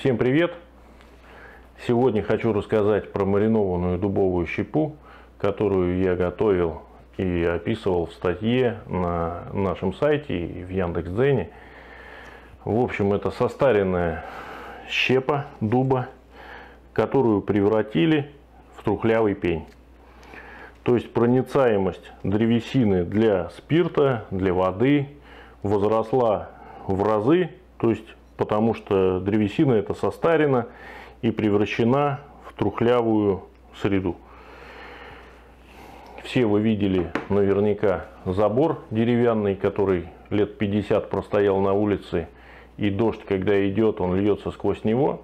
Всем привет! Сегодня хочу рассказать про маринованную дубовую щепу, которую я готовил и описывал в статье на нашем сайте и в Яндекс Дзене. В общем, это состаренная щепа дуба, которую превратили в трухлявый пень. То есть проницаемость древесины для спирта, для воды возросла в разы, то есть потому что древесина эта состарена и превращена в трухлявую среду. Все вы видели наверняка забор деревянный, который лет 50 простоял на улице, и дождь, когда идет, он льется сквозь него.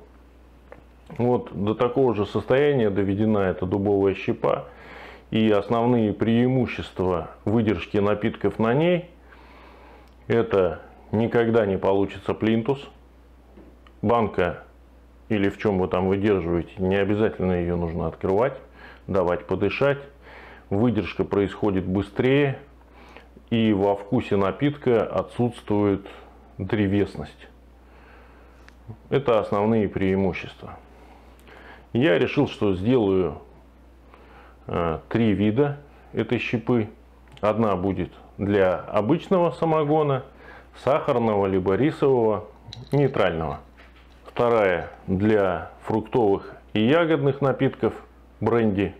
Вот до такого же состояния доведена эта дубовая щепа, и основные преимущества выдержки напитков на ней – это никогда не получится плинтус. Банка, или в чем вы там выдерживаете, не обязательно ее нужно открывать, давать подышать. Выдержка происходит быстрее, и во вкусе напитка отсутствует древесность. Это основные преимущества. Я решил, что сделаю три вида этой щепы. Одна будет для обычного самогона, сахарного либо рисового, нейтрального. Вторая для фруктовых и ягодных напитков, бренди,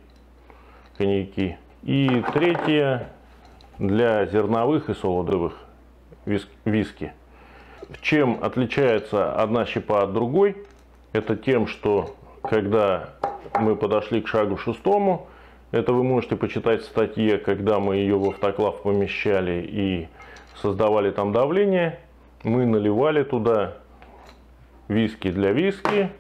коньяки. И третья для зерновых и солодовых, виски. Чем отличается одна щепа от другой? Это тем, что когда мы подошли к шагу шестому, это вы можете почитать в статье, когда мы ее в автоклав помещали и создавали там давление, мы наливали туда виски для виски,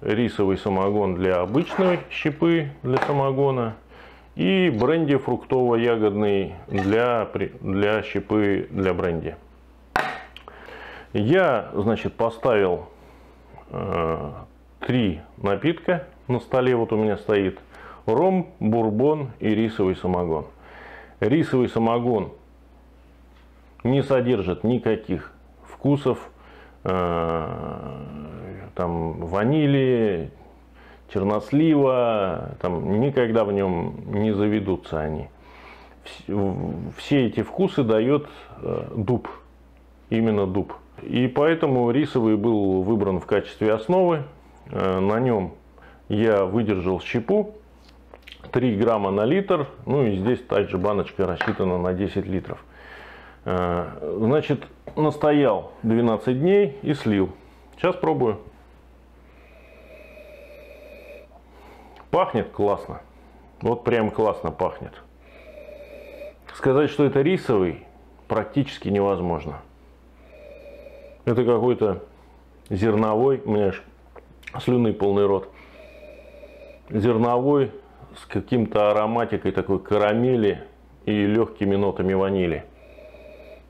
рисовый самогон для обычной щепы для самогона и бренди фруктово-ягодный для щепы для бренди. Я, значит, поставил три напитка на столе. Вот у меня стоит ром, бурбон и рисовый самогон. Рисовый самогон не содержит никаких вкусов, там ванили, чернослива, там никогда в нем не заведутся они. Все эти вкусы дает дуб, именно дуб. И поэтому рисовый был выбран в качестве основы. На нем я выдержал щепу 3 грамма на литр. Ну и здесь также баночка рассчитана на 10 литров. Значит, настоял 12 дней и слил. Сейчас пробую. Пахнет классно. Вот прям классно пахнет. Сказать, что это рисовый, практически невозможно. Это какой-то зерновой, у меня аж слюны полный рот. Зерновой с каким-то ароматикой такой карамели и легкими нотами ванили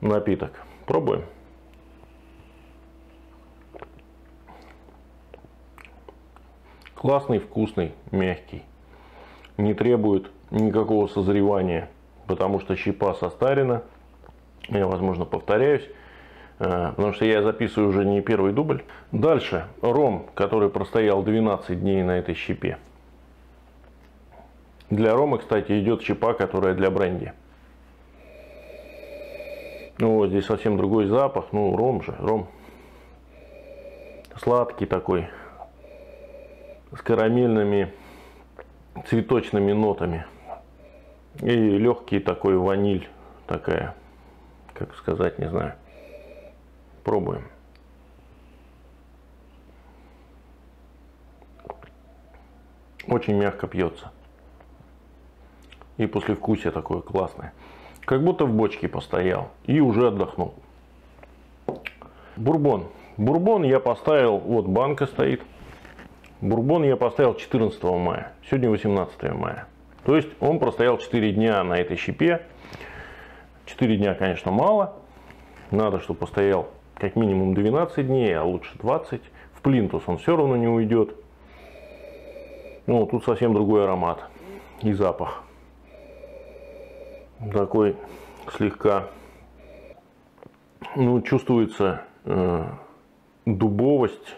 напиток. Пробуем. Классный, вкусный, мягкий. Не требует никакого созревания, потому что щепа состарена. Я, возможно, повторяюсь, потому что я записываю уже не первый дубль. Дальше ром, который простоял 12 дней на этой щепе. Для рома, кстати, идет щепа, которая для бренди. Ну, здесь совсем другой запах. Ну, ром же, ром. Сладкий такой. С карамельными цветочными нотами. И легкий такой ваниль. Такая, как сказать, не знаю. Пробуем. Очень мягко пьется. И послевкусие такое классное. Как будто в бочке постоял и уже отдохнул. Бурбон. Бурбон я поставил, вот банка стоит. Бурбон я поставил 14 мая. Сегодня 18 мая. То есть он простоял 4 дня на этой щепе. 4 дня, конечно, мало. Надо, чтобы постоял как минимум 12 дней, а лучше 20. В плинтус он все равно не уйдет. Ну, тут совсем другой аромат и запах. Такой слегка, ну, чувствуется дубовость,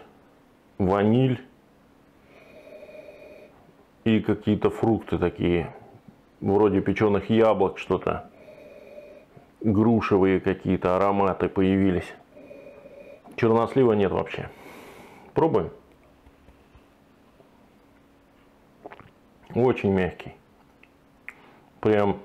ваниль и какие-то фрукты такие, вроде печеных яблок, что-то, грушевые какие-то ароматы появились. Чернослива нет вообще. Пробуем. Очень мягкий. Прям,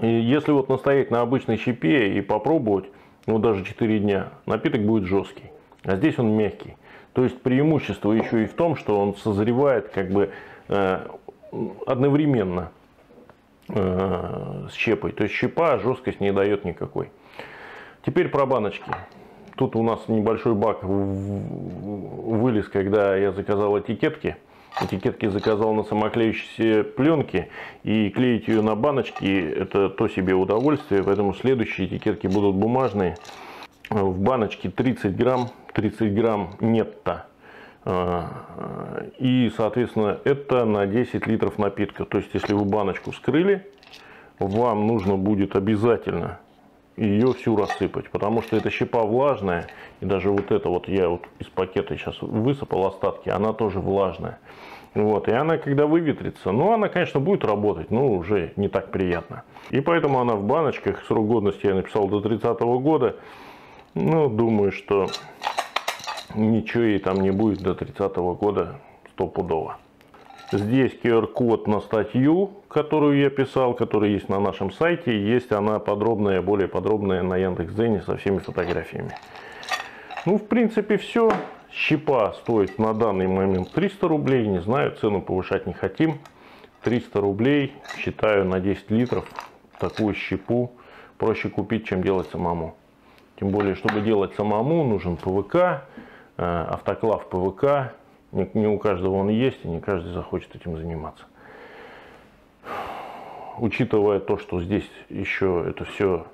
и если вот настоять на обычной щепе и попробовать, ну даже 4 дня, напиток будет жесткий. А здесь он мягкий. То есть преимущество еще и в том, что он созревает как бы одновременно с щепой. То есть щепа жесткость не дает никакой. Теперь про баночки. Тут у нас небольшой баг вылез, когда я заказал этикетки. Этикетки заказал на самоклеющейся пленке, и клеить ее на баночки — это то себе удовольствие, поэтому следующие этикетки будут бумажные. В баночке 30 грамм нетто, и соответственно это на 10 литров напитка. То есть если вы баночку вскрыли, вам нужно будет обязательно ее всю рассыпать, потому что эта щепа влажная, и даже вот это вот я вот из пакета сейчас высыпал остатки, она тоже влажная. Вот, и она когда выветрится, ну она конечно будет работать, но уже не так приятно. И поэтому она в баночках, срок годности я написал до 30-го года, ну думаю, что ничего ей там не будет до 30-го года стопудово. Здесь QR-код на статью, которую я писал, которая есть на нашем сайте. Есть она подробная, более подробная на Яндекс Дзене со всеми фотографиями. Ну, в принципе, все. Щепа стоит на данный момент 300 рублей. Не знаю, цену повышать не хотим. 300 рублей, считаю, на 10 литров такую щепу проще купить, чем делать самому. Тем более, чтобы делать самому, нужен ПВК, автоклав ПВК. Не у каждого он есть, и не каждый захочет этим заниматься. Учитывая то, что здесь еще это все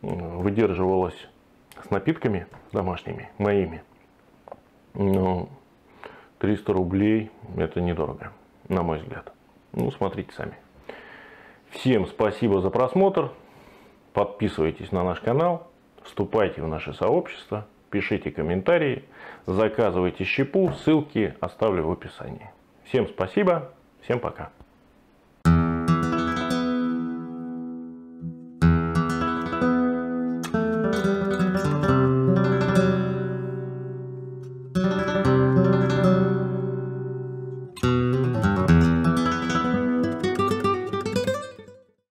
выдерживалось с напитками домашними, моими, но 300 рублей это недорого, на мой взгляд. Ну, смотрите сами. Всем спасибо за просмотр. Подписывайтесь на наш канал, вступайте в наше сообщество. Пишите комментарии, заказывайте щепу, ссылки оставлю в описании. Всем спасибо, всем пока.